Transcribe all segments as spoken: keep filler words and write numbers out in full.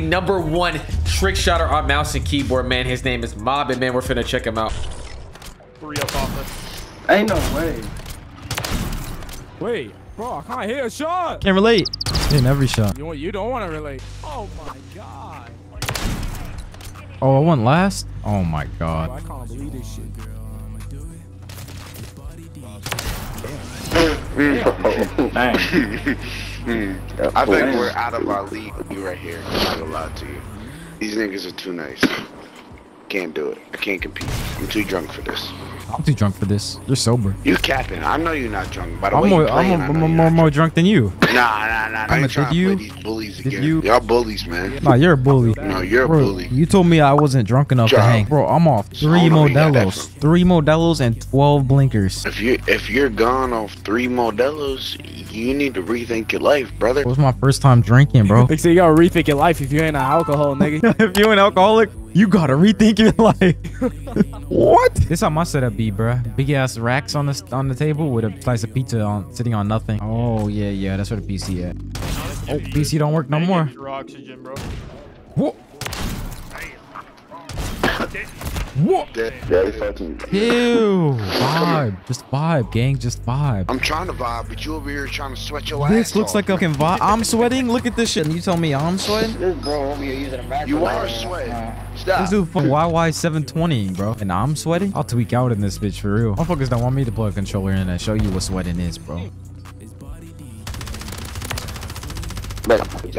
the number one trick shotter on mouse and keyboard, man. His name is Mobbin, man. We're finna check him out. Three up off it. Ain't no way. Wait, bro, I can't hear a shot. Can't relate. In every shot. You, you don't want to relate. Oh my god. Oh, I won last? Oh my god. Bro, I can't believe this shit, girl. I think we're out of our league right here. I'm not gonna lie to you. These niggas are too nice. Can't do it. I can't compete. I'm too drunk for this. I'm too drunk for this. You're sober. You capping. I know you're not drunk. By the way, I'm more, playing, I'm more, more, more drunk than you. Nah, nah, nah. I'm trying to play these bullies again. Y'all bullies, man. Nah, you're a bully. No, you're bro, a bully. You told me I wasn't drunk enough John. to hang. Bro, I'm off three Modelos. Three Modelos and twelve blinkers. If, you, if you're gone off three Modelos, you need to rethink your life, brother. It was my first time drinking, bro. They say you gotta rethink your life if you ain't an alcohol, nigga. If you an alcoholic, you gotta rethink your life. What? This how my setup be, bro. Big ass racks on the on the table with a slice of pizza on sitting on nothing. Oh yeah, yeah, that's where the P C at. Oh, P C don't work no more. Oxygen, bro. Whoa. What? Ew, vibe. Just vibe, gang. Just vibe. I'm trying to vibe, but you over here trying to sweat your ass. This looks like a fucking vibe. I'm sweating. Look at this shit. And you tell me I'm sweating? This bro over here using a vacuum. You are sweating. Uh, Stop. This dude from Y Y seven twenty, bro. And I'm sweating? I'll tweak out in this bitch for real. Motherfuckers don't want me to plug a controller in and show you what sweating is, bro. Y'all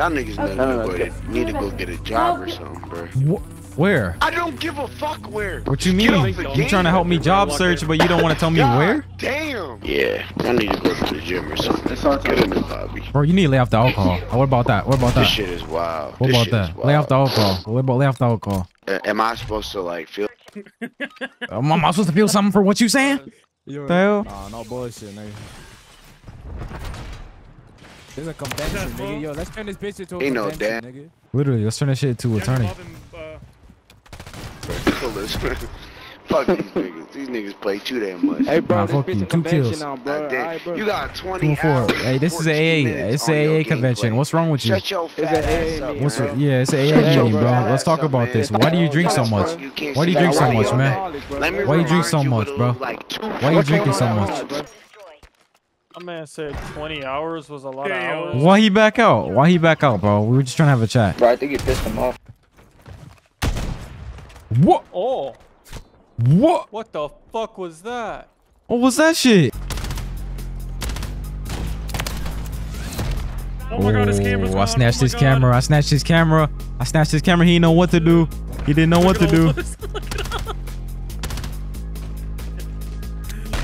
niggas know know know need to go get a job or something, bro. What? Where? I don't give a fuck where. What you mean? You trying to help me job search, but you don't want to tell me God where? Damn. Yeah, I need to go to the gym or something. That's all good in the lobby. Bro, you need to lay off the alcohol. Oh, what about that? What about that? This shit is wild. What this about that? Wild. Lay off the alcohol. What about lay off the alcohol? Uh, am I supposed to like feel? um, am I supposed to feel something for what you saying? What the hell? Nah, no bullshit, nigga. There's a convention, nigga. Yo, let's turn this bitch into a ain't no damn, nigga. Literally, let's turn this shit into a tourney. Fuck these niggas. These niggas play too damn much. Hey bro, nah, fuck you. Two kills. Now, bro. All right, bro. You got twenty hours. Hey, this is A A. It's an A A convention. Play. What's wrong with you? Shut your fat up, what's bro. Yeah, it's an A A meeting, bro. Let's talk up, about man. this. Why do you drink so much? Why do you drink so much, man? Why do you drink so much, bro? Why are you drinking so much? My man said twenty hours was a lot of hours. Why he back out? Why he back out, bro? We were just trying to have a chat. Bro, I think you pissed him off. What? Oh. What? What the fuck was that? What was that shit? Oh my god, his camera's gone. I snatched his camera. I snatched his camera. I snatched his camera. He didn't know what to do. He didn't know what to do.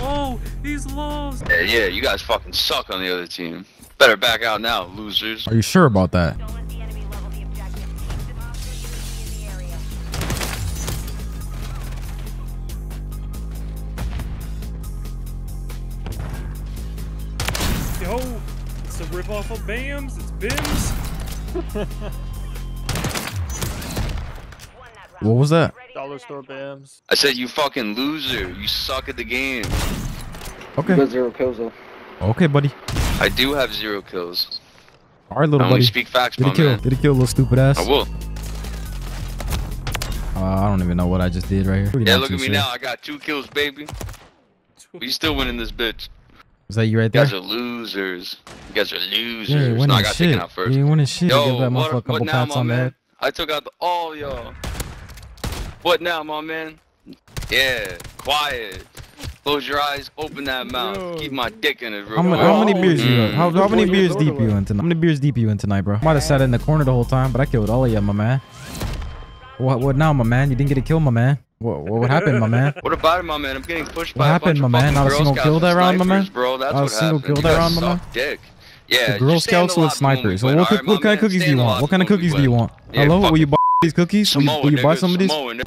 Oh, he's lost. Yeah, yeah, you guys fucking suck on the other team. Better back out now, losers. Are you sure about that? Oh, it's a rip off of BAMs, it's BIMs. What was that? Dollar store BAMs. I said you fucking loser, you suck at the game. Okay. You got zero kills though. Okay, buddy. I do have zero kills. Alright, little I buddy. I only speak facts, my man. Did he kill, little stupid ass? I will. Uh, I don't even know what I just did right here. Yeah, look at me sure. now, I got two kills, baby. We still winning this bitch. Is that you right there? You guys are losers. You guys are losers. Yeah, no, I got shit. taken out first. You winning shit. Yo, that what, what couple now, my on man? That. I took out the, all y'all. What now, my man? Yeah, quiet. Close your eyes, open that mouth. Yo. Keep my dick in it, bro. How, how many beers mm. you in? How, how many beers deep you in tonight? How many beers deep you in tonight, bro? I might have sat in the corner the whole time, but I killed all of you, my man. What, what now, my man? You didn't get a kill, my man. What, what happened, my man? What about it, my man? I'm getting pushed what by happened, a bunch my of man? Not a single kill that round, my man. Bro, that's Not a single happened. kill that round, my man. Dick. Yeah. The Girl Scouts with snipers. Well, what, right, what kind of cookies do you want? What kind of cookies do you want? Yeah, Hello, will you buy these cookies? Will you, will you buy some of these? I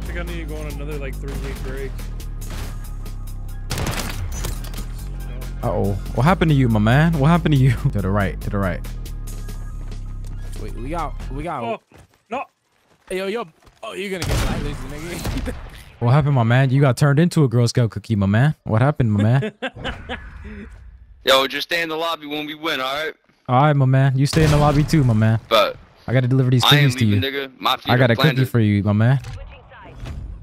think I need to go on another like three-week break. Uh oh. What happened to you, my man? What happened to you? To the right. To the right. Wait, we got, we got. Oh, no. Yo, yo, oh, you're gonna get light, lazy nigga. What happened, my man? You got turned into a Girl Scout cookie, my man. What happened, my man? Yo, just stay in the lobby when we win, all right? All right, my man. You stay in the lobby too, my man. But I gotta deliver these cookies to you. Nigga. My I got a cookie planted. for you, my man.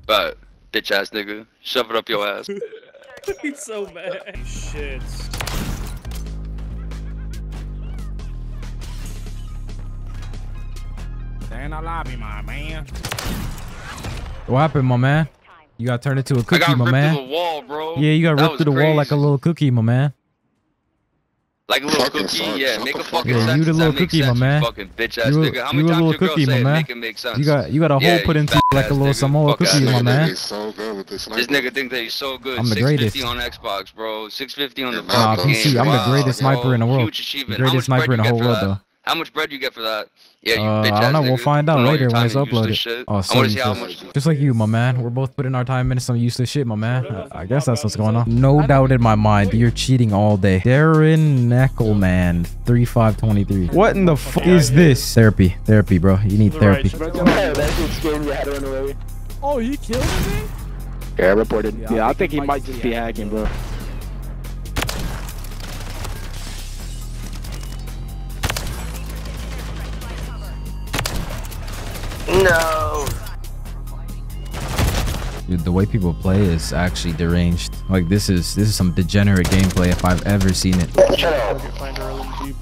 But bitch ass nigga, shove it up your ass. He's so bad. Shit. Stay in the lobby, my man. What happened, my man? You got turned into a cookie, I got my ripped man. Through the wall, bro. Yeah, you got ripped through the crazy. wall like a little cookie, my man. Like a little fucking cookie, sucks. yeah. Make a fucking yeah, sentence. You the little that cookie, sense, my man. You fucking bitch ass you, nigga. How many you times your girl cookie, say it, make it make sense? You got, you got a yeah, hole put into you like a little Samoa cookie, my man. So good with this, this nigga thinks that he's so good. I'm the greatest. six fifty on Xbox, bro. six fifty on the nah, P C. Wow, I'm the greatest sniper bro. in the world. The greatest sniper in the whole world, though. How much bread you get for that? Yeah, you uh, bitch ass I don't know. Nigga. We'll find out later when it's uploaded. Oh, so just, just like you, my man. We're both putting our time into some useless shit, my man. Uh, I guess that's what's going on. No doubt in my mind, you're cheating all day. Darren Neckelman, three five two three. What in the fuck is this? Therapy, therapy, bro. You need therapy. Oh, he killed me? Yeah, reported. Yeah, I think he might just be hacking, bro. No. Dude, the way people play is actually deranged. Like this is this is some degenerate gameplay if I've ever seen it. Shut up.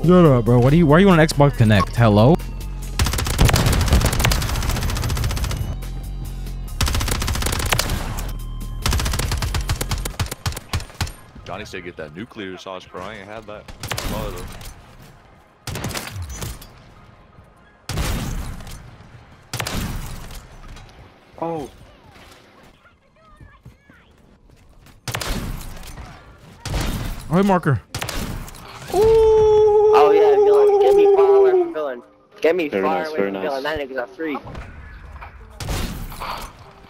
Shut up, bro. What do you? Why are you on Xbox Connect? Hello. Johnny said, "Get that nuclear sauce, bro. I ain't had that." Oh, Oh. All right, marker. Ooh. Oh yeah, villain. Get me far away from villain. Get me very far nice, away from nice. villain. That nigga's a freak.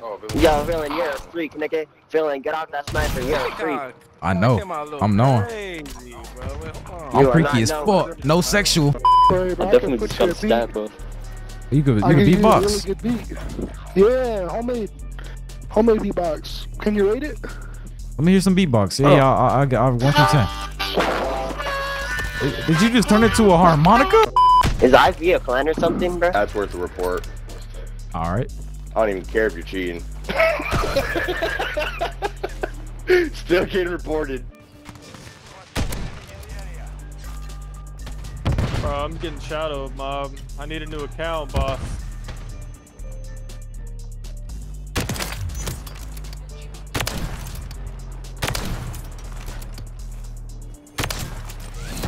Oh, yo, villain, you're a freak, nigga. Villain, get off that sniper. You're a freak. I know. I'm known. Crazy, I'm freaky as fuck. No sexual. I'm definitely trying to stab, bro. You could, you could beatbox. Really beat. Yeah, homemade, homemade beatbox. Can you rate it? Let me hear some beatbox. Yeah, oh. yeah, I, I, I, I one through ten. Did you just turn it to a harmonica? Is I V a plan or something, bro? That's worth the report. All right. I don't even care if you're cheating. Still getting reported. Bro, I'm getting shadowed, Mom. I need a new account, boss.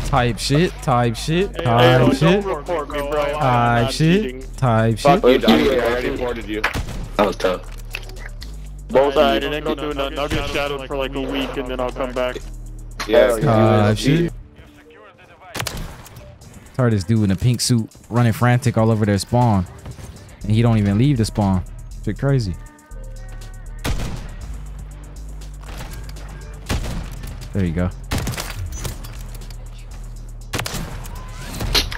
Type shit, type shit, hey, type hey, shit, report me, bro. type shit, cheating. type Fuck shit. You, I already reported you. That was tough. Bullseye, didn't go do nothing. I'll get shadowed for like a week and then I'll come back. Yeah, type shit. Heard this dude in a pink suit running frantic all over their spawn, and he don't even leave the spawn. Shit crazy. There you go.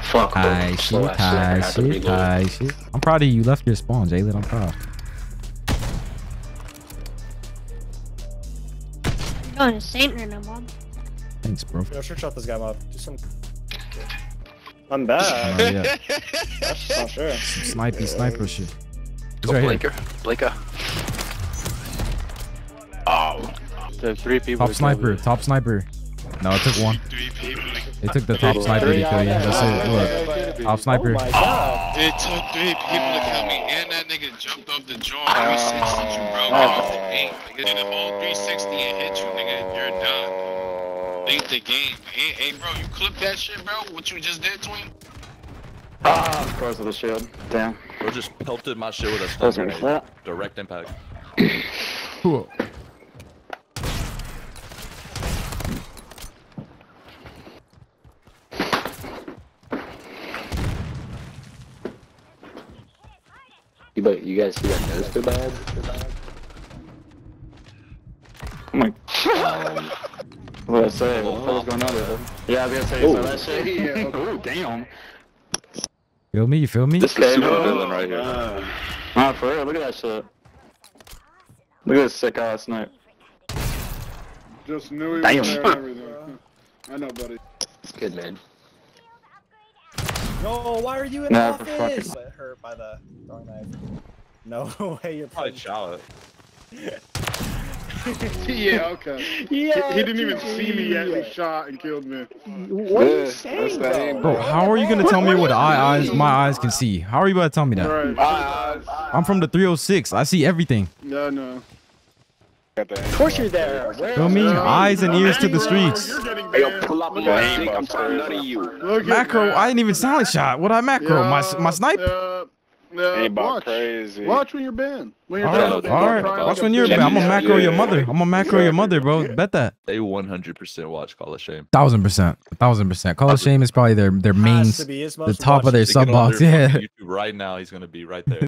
Fuck. Hi, shit, hi, shit, hi, shit. I'm proud of you. You left your spawn, Jaylen. I'm proud. I'm going to Saint right now, Mom. Thanks, bro. Yo, sure, shot this guy, Mob. Do some. I'm bad. Oh, yeah. That's not sure. Some snipey yeah. sniper shit. Go right Blaker. Here. Blaker. Oh. The three people. Top sniper. Top there. sniper. No, it took one. It took the top three sniper three to kill you. That's it. Look. Three. Top sniper. Oh oh. It took three people to kill me, and that nigga jumped off the jaw three sixty you, bro. Off the paint. Nigga did a whole three sixty and hit you, nigga. You're done. Ain't the game. Hey, hey, bro, you clipped that shit, bro? What you just did to him? Ah, cross of the shield. Damn. Bro just pelted my shit with a stun grenade. That. Direct impact. Cool. You, but you guys see that nose too bad? Oh my god. What was I saying? What was going on there? Yeah, I was gonna say, so that shit. Yeah. Oh, damn. Feel me? You feel me? This is super oh, villain right here. Uh, nah, for real, look at that shit. Look at this sick ass snipe. Just knew he was there and everything. I know, buddy. It's good, man. No, why are you in nah, the office? I got hurt by the throwing knife. No way, you're probably shot it. Yeah, okay. Yeah, he, he didn't even see me yet. He shot and killed me. What are you saying, bro? Bro, how are you gonna tell me what I eyes, my eyes can see? How are you about to tell me that? Right. Eyes. I'm from the three oh six. I see everything. No, no. Of course you're there. Feel me? Eyes and ears to the streets. Hey, yo, pull up your aim. I'm trying none of you. Macro. I didn't even silent shot. What I macro? My my snipe. Uh, watch. Crazy. Watch when you're banned. When you're all banned, right, all right. Watch when you're banned. I'm gonna macro your mother. I'm gonna macro your mother, bro. Bet that. They one hundred percent watch Call of Shame. Thousand percent. Thousand percent. Call of Shame is probably their their main, the top of their sub box. Yeah. YouTube right now, he's gonna be right there.